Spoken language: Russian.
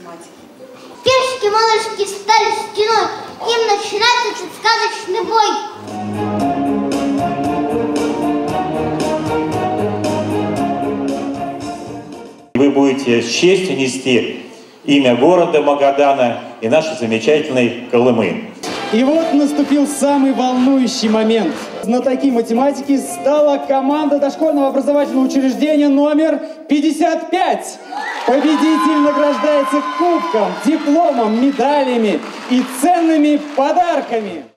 математики. Пешки-малышки стали стеной, им начинается сказочный бой. Вы будете с честью нести имя города Магадана и нашей замечательной Колымы. И вот наступил самый волнующий момент. Знатоки математики стала команда дошкольного образовательного учреждения номер 55. Победитель награждается кубком, дипломом, медалями и ценными подарками.